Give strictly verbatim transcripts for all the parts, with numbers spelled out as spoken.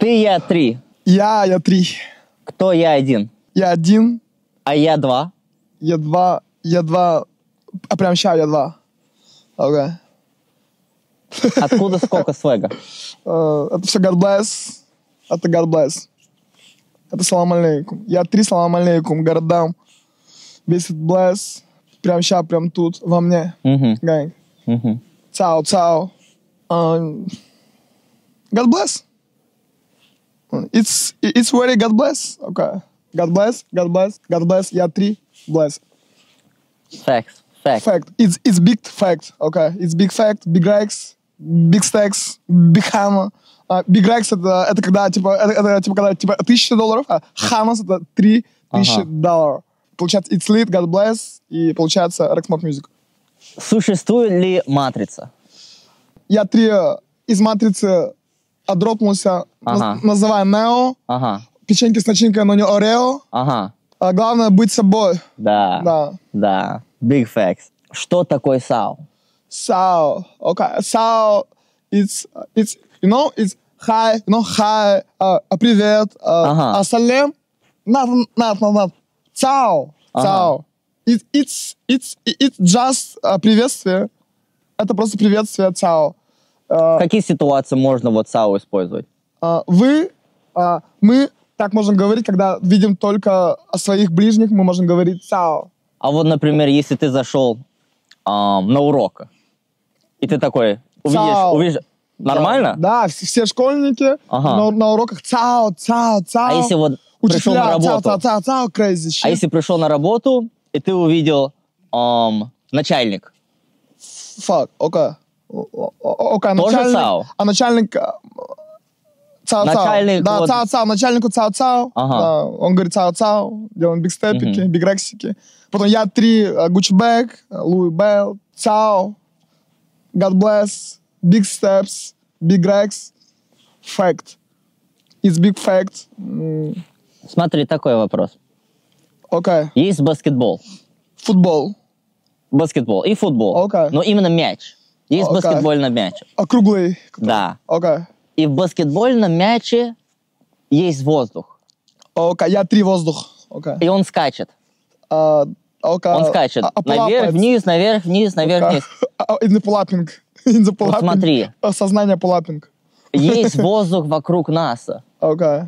Ты, я, три. Я, я, три. Кто, я, один? Я, один. А я, два? Я, два. Я, два. А прям сейчас я, два. Okay. Откуда сколько свега? Uh, это все God bless. Это God bless. Это салам алейкум. Я три салам алейкум городам. Весит bless. Прям сейчас, прям тут, во мне. Гэнг. Цау, цау. God bless. It's, it's very God bless. Okay. God bless, God bless, God bless. Я три. Bless. Facts. Fact. Fact. It's, it's big fact. Okay. It's big fact. Big Rex. Big Stacks. Big Hammer. Uh, Big Rex это, это когда типа это, это типа когда типа тысяча долларов, а Hammers это три тысячи долларов. Получается It's Lit, God Bless и получается Rexmore Music. Существует ли матрица? Я три из матрицы отдропнулся, ага. наз, называя Нео. Ага. Печеньки с начинкой, но не Орео. Ага. А главное быть собой. Да. Да. Да. Big facts. Что такое сау? Сау. Okay. Сау. It's, it's, you know, it's hi, you know, hi, uh, привет, uh, ассалям. Not, not, not, not. Сау. Сау. It, it's, it's, it's just uh, приветствие. Это просто приветствие сау. Uh, Какие ситуации можно вот сау использовать? Uh, вы, uh, мы, так можем говорить, когда видим только о своих ближних, мы можем говорить сау. А вот, например, если ты зашел эм, на урок, и ты такой, увидишь, увидишь нормально? Да, да, все школьники ага. на, на уроках цау, цау, цау. А если вот пришел на работу, цау, цау, цау, crazy shit. А если пришел на работу, и ты увидел эм, начальник? Fuck, окей. Окей, начальник. Цау? А начальник... Цау, начальник, цау. Вот... Да, цау, цау, начальнику цау, цау. Ага. Да, он говорит цау, цау, делаем бигстепики, бигрексики. Mm-hmm. Потом я три, Gucci bag, Луи Белл, цау, God bless, big steps, big rex, fact. It's big fact. Mm. Смотри, такой вопрос. Окей. Okay. Есть баскетбол. Футбол. Баскетбол и футбол. Okay. Но именно мяч. Есть okay. баскетбольный мяч. Округлый. Да. Окей. Okay. И в баскетбольном мяче есть воздух. Окей, okay. я три воздух. Okay. И он скачет. Uh, okay. Он скачет. Uh, наверх, вниз, наверх, вниз, наверх, okay. вниз. In the pull-upping. In the pull-upping. Вот смотри. Сознание pull-upping. Есть воздух вокруг нас. Okay.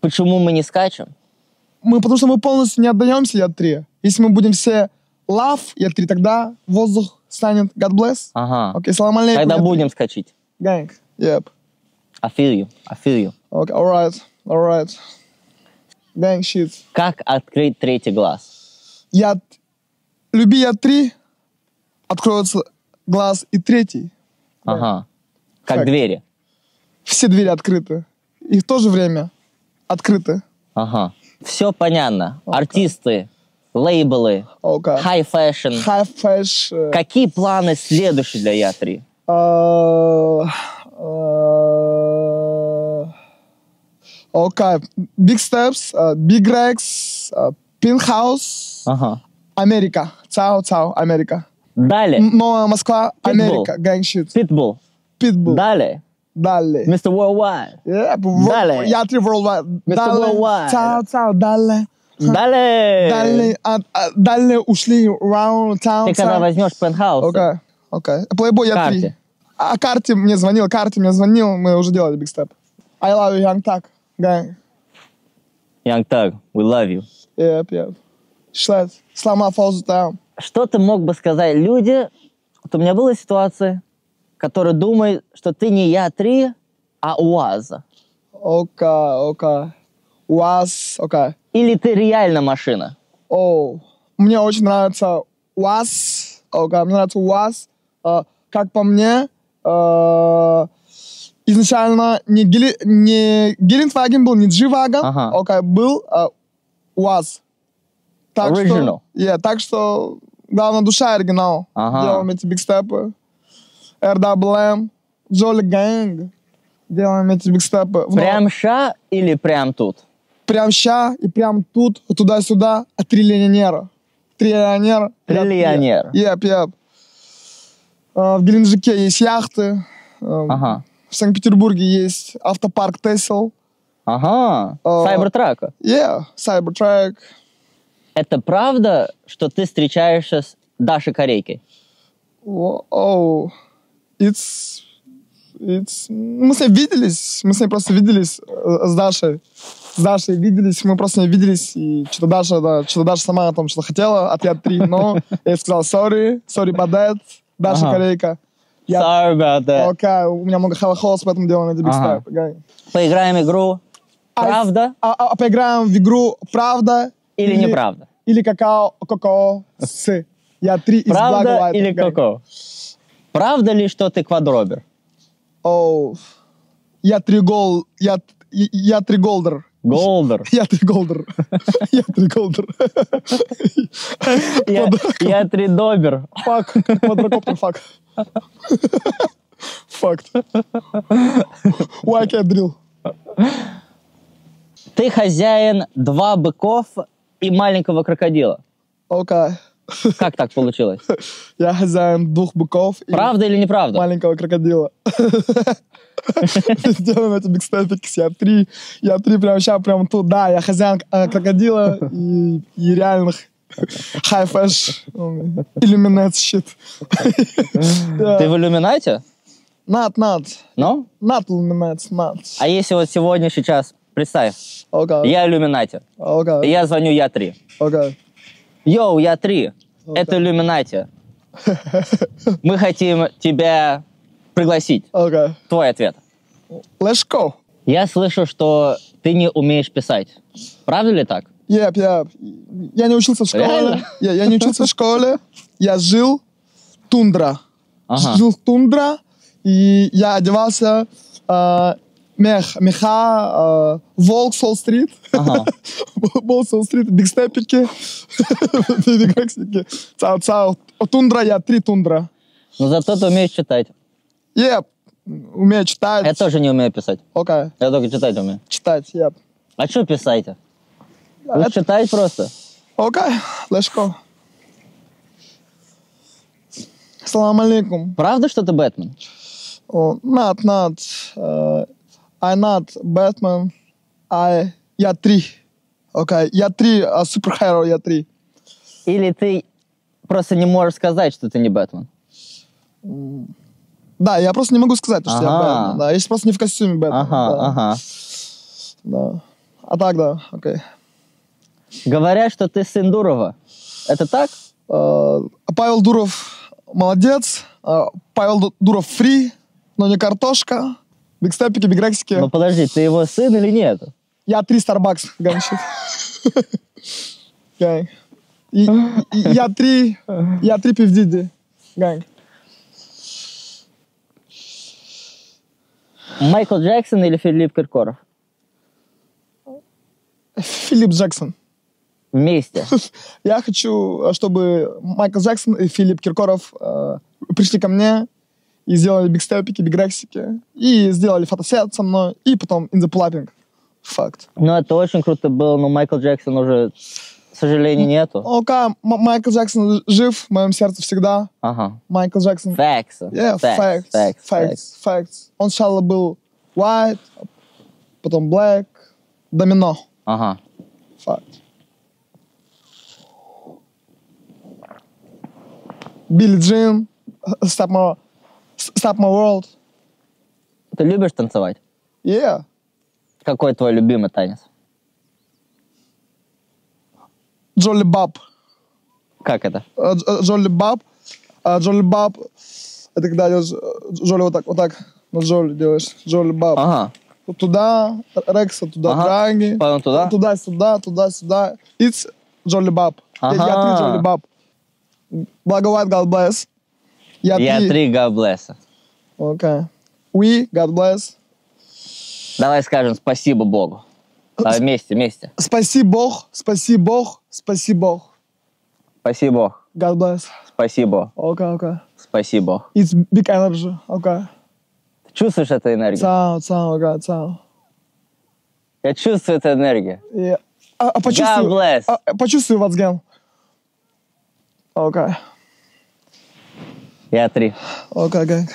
Почему мы не скачем? Мы, потому что мы полностью не отдаемся, я три. Если мы будем все love, я три, тогда воздух станет God bless. Ага. Okay, салам алейкум. Тогда будем скачать. Ганг. Yep. I feel you. I feel you. Okay, all right. All right. Dang shit. Как открыть третий глаз? Я... Люби я три, откроется глаз и третий. Ага. Yeah. Как, как двери? Все двери открыты. И в то же время открыты. Ага. Все понятно. Okay. Артисты, лейблы, okay. high fashion. High fashion. Какие планы следующие для я три? Uh, uh, okay, big steps, uh, big Rex, uh, Penthouse, uh-huh. Америка, цау, цау, Америка. Далее. Новая Москва, Pitbull. Америка, гангшит. Pitbull. Pitbull. Далее. Далее. мистер Worldwide. Yeah, далее. Я три Worldwide. мистер Worldwide. Цау, цау, далее. Далее. Далее. А, а, далее ушли round, цау, Ты цау. когда возьмешь Penthouse. Okay. Окей. Playboy я три. А Карти мне звонил, Карти мне звонил, мы уже делали Big Step. I love you, Young Thug, gang. Young Thug, we love you. Yep, yep. Шлет, сломав фаузу там. Что ты мог бы сказать люди? Вот у меня была ситуация, которые думают, что ты не я три, а УАЗ. Окей, окей. УАЗ, окей. Или ты реально машина? О, oh. Мне очень нравится УАЗ, окей, okay. мне нравится УАЗ. Uh, как по мне, uh, изначально не, гели, не Гелендваген был, не G-Wagon, ага. okay, был uh, УАЗ. Так что, yeah, так что, главная душа оригинал. Ага. Делаем эти бигстепы. эр дабл эм, Jolly Gang. Делаем эти бигстепы. Прям ща или прям тут? Прям ща и прям тут, туда-сюда, а три легионера. Три легионера. Три легионера. Yep, yep. В Геленджике есть яхты, ага. в Санкт-Петербурге есть автопарк Tesla. Ага, Cybertruck. Uh, yeah, Cybertruck. Это правда, что ты встречаешься с Дашей Корейкой? О, oh, it's... it's... Мы с ней виделись, мы с ней просто виделись, с Дашей. С Дашей виделись, мы просто не виделись, и что-то Даша, да, что-то Даша сама там что-то хотела, ответ три, но я сказал sorry, sorry about that, Даша ага. Корейка. Я... Sorry about that. Окей, okay. У меня много холохолос, поэтому делаем это big step. Okay. Поиграем в игру «Правда». А, а, а поиграем в игру «Правда» или, или «Неправда». Или «Какао», «Какао», «С». Я три из «Правда» Black Light, или «Какао». Okay. Правда ли, что ты квадробер? Оу, oh. я тригол... Я, я, я триголдер. Голдер. Я триголдер. Я триголдер. Я тридобер. Фак. Квадрокоптер фак. Факт. Why can't drill? Ты хозяин два быков и маленького крокодила. Окей. Okay. Как так получилось? Я хозяин двух быков и... Правда или неправда? Маленького крокодила. Сделаем эти бигстепики. Я три. Я три прямо сейчас, прямо тут. Да, я хозяин крокодила и реальных... Хай-фэш, иллюминат щит. Ты в иллюминате? Not, not. No? Not иллюминат, not. А если вот сегодня, сейчас, представь, okay. я иллюминати. Okay. Я звоню Я три. Okay. Йоу, Я три, okay. это иллюминати. Мы хотим тебя пригласить. Okay. Твой ответ. Let's go. Я слышу, что ты не умеешь писать. Правда ли так? Yep, yep. Я не учился в школе. Я, я не учился в школе. Я жил тундра. Ага. Жил тундра. И я одевался э, мех, меха, Волксуолл-стрит. Волксуолл-стрит, бигстепики. Цау, цау. Тундра, я три тундра. Но зато ты умеешь читать. Yep. Умею читать. Я тоже не умею писать. Окей. Я только читать умею. Читать, yep. А что писать-то? Лучше это... читать просто. Окей, okay. let's go. Салам алейкум. Правда, что ты Бэтмен? Oh, not, not. Uh, I not Batman. I... Я три. Окей, я три, суперхеро, я три. Или ты просто не можешь сказать, что ты не Бэтмен? Mm. Да, я просто не могу сказать, что ага. я Бэтмен. Да, если просто не в костюме Бэтмен. Ага, да. ага. Да. А так, да, окей. Okay. Говорят, что ты сын Дурова. Это так? Uh, Павел Дуров молодец. Uh, Павел Дуров фри, но не картошка. Бигстепики, бигрексики. Ну подожди, ты его сын или нет? Я три Starbucks, гонщик. Ганг. Я три, я три пивдиди. Ганг. Майкл Джексон или Филипп Киркоров? Филипп Джексон. Вместе. Я хочу, чтобы Майкл Джексон и Филипп Киркоров э, пришли ко мне и сделали бигстепики, бигрексики, и сделали фотосет со мной, и потом in the plapping. Факт. Ну, это очень круто было, но Майкл Джексон уже, к сожалению, нету. Окей, okay. Майкл Джексон жив в моем сердце всегда. Ага. Майкл Джексон. Facts. Yeah, facts. Facts. Facts. Facts. Facts. Он сначала был white, потом black, домино. Ага. Факт. Billie Jean, Stop My, Stop My World. Ты любишь танцевать? Yeah. Какой твой любимый танец? Джоли Баб. Как это? Джоли Баб. Джоли Баб. Это когда идешь Джоли вот так, вот так. Ну, Джоли делаешь. Джоли Баб. Ага. Туда, Рекса, туда, ага. Драги. Потом туда? Туда, сюда, туда, сюда. It's Джоли Баб. Ага. Я три Джоли Баб. Благовать, God bless. Я три, God bless. Окей. We, God bless. Давай скажем спасибо Богу. Давай вместе, вместе. Спаси Бог, спаси Бог, спаси Бог. Спаси Бог. God bless. Спасибо. Окей, окей. Спасибо. It's big energy, окей. Ты чувствуешь эту энергию? Цау, цау, окей, цау. Я чувствую эту энергию. Yeah. А, а God bless. А, почувствую вас, Ген. Окей. Я три. Окей, гэнг.